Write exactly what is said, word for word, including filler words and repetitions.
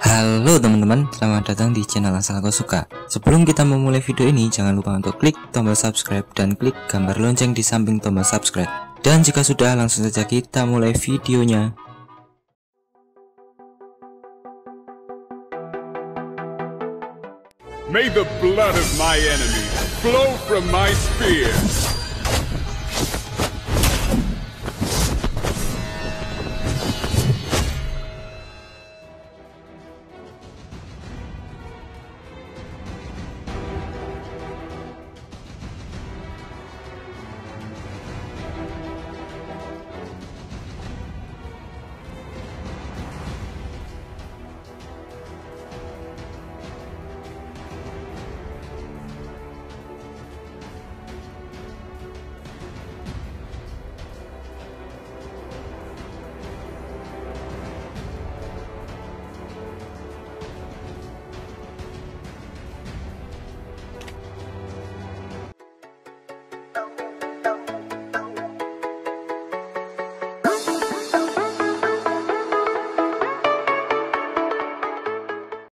Halo teman-teman, selamat datang di channel Asal Kau Suka. Sebelum kita memulai video ini, jangan lupa untuk klik tombol subscribe dan klik gambar lonceng di samping tombol subscribe. Dan jika sudah, langsung saja kita mulai videonya. May the blood of my enemies flow from my spear.